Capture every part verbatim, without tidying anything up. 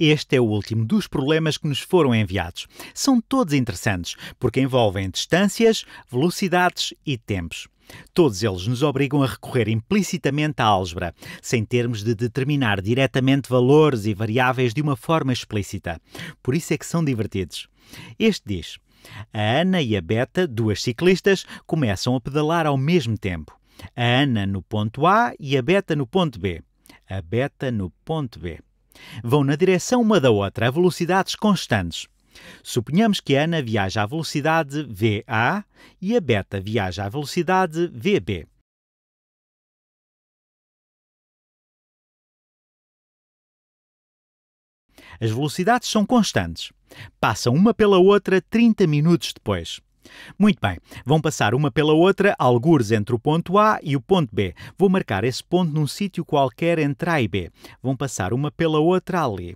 Este é o último dos problemas que nos foram enviados. São todos interessantes, porque envolvem distâncias, velocidades e tempos. Todos eles nos obrigam a recorrer implicitamente à álgebra, sem termos de determinar diretamente valores e variáveis de uma forma explícita. Por isso é que são divertidos. Este diz: a Ana e a Beta, duas ciclistas, começam a pedalar ao mesmo tempo. A Ana no ponto A e a Beta no ponto B. A Beta no ponto B. Vão na direção uma da outra a velocidades constantes. Suponhamos que a Ana viaja à velocidade V A e a Beta viaja à velocidade V B. As velocidades são constantes. Passam uma pela outra trinta minutos depois. Muito bem, vão passar uma pela outra algures entre o ponto A e o ponto B. Vou marcar esse ponto num sítio qualquer entre A e B. Vão passar uma pela outra ali.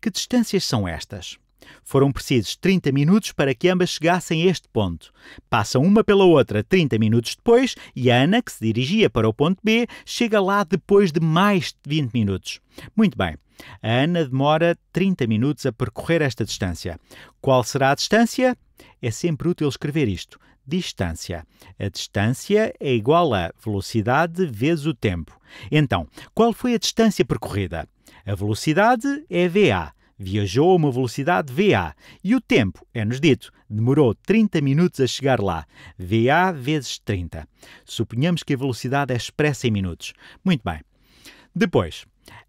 Que distâncias são estas? Foram precisos trinta minutos para que ambas chegassem a este ponto. Passam uma pela outra trinta minutos depois e a Ana, que se dirigia para o ponto B, chega lá depois de mais de vinte minutos. Muito bem. A Ana demora trinta minutos a percorrer esta distância. Qual será a distância? É sempre útil escrever isto. Distância. A distância é igual a velocidade vezes o tempo. Então, qual foi a distância percorrida? A velocidade é V A. Viajou a uma velocidade V A. E o tempo, é-nos dito, demorou trinta minutos a chegar lá. V A vezes trinta. Suponhamos que a velocidade é expressa em minutos. Muito bem. Depois,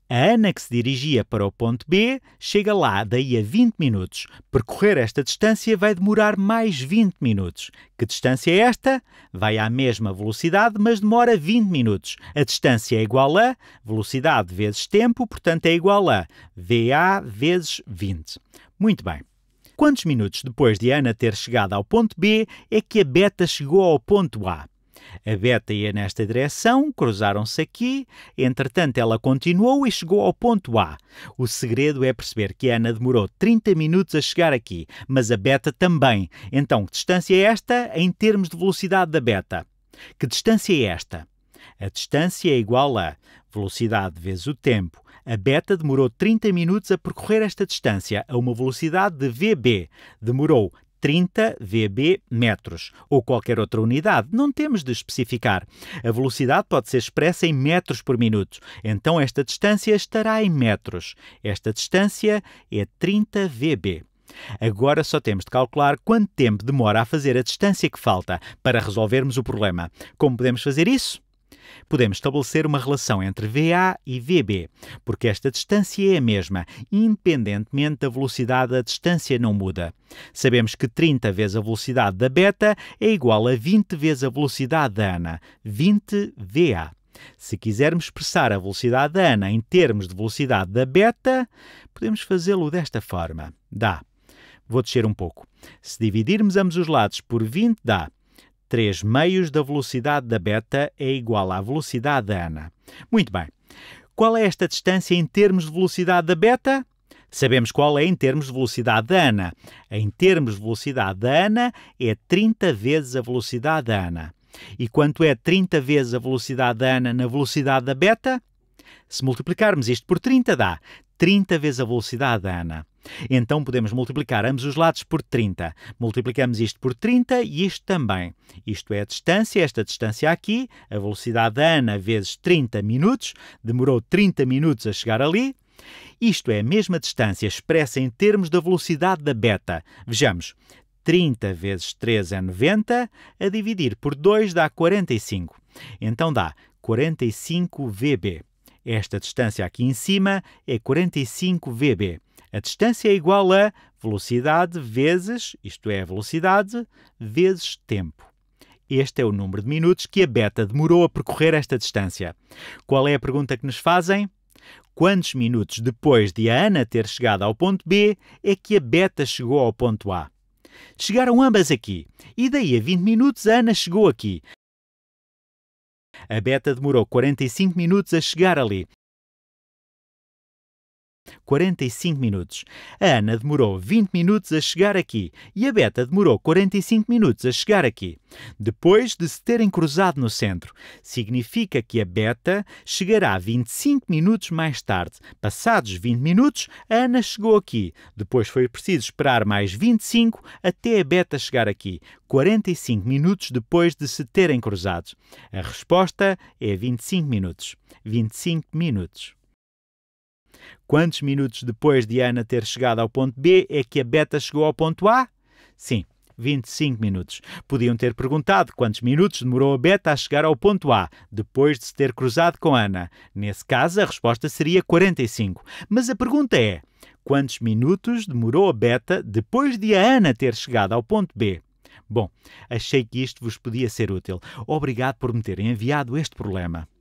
a Ana, que se dirigia para o ponto B, chega lá daí a vinte minutos. Percorrer esta distância vai demorar mais vinte minutos. Que distância é esta? Vai à mesma velocidade, mas demora vinte minutos. A distância é igual a velocidade vezes tempo, portanto é igual a V A vezes vinte. Muito bem. Quantos minutos depois de Ana ter chegado ao ponto B é que a Beta chegou ao ponto A? A Beta ia nesta direção, cruzaram-se aqui, entretanto ela continuou e chegou ao ponto A. O segredo é perceber que a Ana demorou trinta minutos a chegar aqui, mas a Beta também. Então, que distância é esta em termos de velocidade da Beta? Que distância é esta? A distância é igual a velocidade vezes o tempo. A Beta demorou trinta minutos a percorrer esta distância a uma velocidade de V B. Demorou trinta V B metros, ou qualquer outra unidade, não temos de especificar. A velocidade pode ser expressa em metros por minuto, então esta distância estará em metros. Esta distância é trinta V B. Agora só temos de calcular quanto tempo demora a fazer a distância que falta para resolvermos o problema. Como podemos fazer isso? Podemos estabelecer uma relação entre V A e V B, porque esta distância é a mesma, independentemente da velocidade, a distância não muda. Sabemos que trinta vezes a velocidade da Beta é igual a vinte vezes a velocidade da Ana, vinte V A. Se quisermos expressar a velocidade da Ana em termos de velocidade da Beta, podemos fazê-lo desta forma. Dá. Vou descer um pouco. Se dividirmos ambos os lados por vinte, dá. três meios da velocidade da Beta é igual à velocidade da Ana. Muito bem. Qual é esta distância em termos de velocidade da Beta? Sabemos qual é em termos de velocidade da Ana. Em termos de velocidade da Ana é trinta vezes a velocidade da Ana. E quanto é trinta vezes a velocidade da Ana na velocidade da Beta? Se multiplicarmos isto por trinta, dá trinta vezes a velocidade da Ana. Então podemos multiplicar ambos os lados por trinta. Multiplicamos isto por trinta e isto também. Isto é a distância, esta distância aqui, a velocidade da Ana vezes trinta minutos, demorou trinta minutos a chegar ali. Isto é a mesma distância expressa em termos da velocidade da Beta. Vejamos, trinta vezes três é noventa, a dividir por dois dá quarenta e cinco. Então dá quarenta e cinco V B. Esta distância aqui em cima é quarenta e cinco V B. A distância é igual a velocidade vezes, isto é, a velocidade, vezes tempo. Este é o número de minutos que a Beta demorou a percorrer esta distância. Qual é a pergunta que nos fazem? Quantos minutos depois de a Ana ter chegado ao ponto B é que a Beta chegou ao ponto A? Chegaram ambas aqui, e daí a vinte minutos a Ana chegou aqui. A Beta demorou quarenta e cinco minutos a chegar ali. quarenta e cinco minutos. A Ana demorou vinte minutos a chegar aqui e a Beta demorou quarenta e cinco minutos a chegar aqui, depois de se terem cruzado no centro. Significa que a Beta chegará vinte e cinco minutos mais tarde. Passados vinte minutos, a Ana chegou aqui. Depois foi preciso esperar mais vinte e cinco até a Beta chegar aqui, quarenta e cinco minutos depois de se terem cruzado. A resposta é vinte e cinco minutos. vinte e cinco minutos. Quantos minutos depois de Ana ter chegado ao ponto B é que a Beta chegou ao ponto A? Sim, vinte e cinco minutos. Podiam ter perguntado quantos minutos demorou a Beta a chegar ao ponto A, depois de se ter cruzado com Ana. Nesse caso, a resposta seria quarenta e cinco. Mas a pergunta é, quantos minutos demorou a Beta depois de a Ana ter chegado ao ponto B? Bom, achei que isto vos podia ser útil. Obrigado por me terem enviado este problema.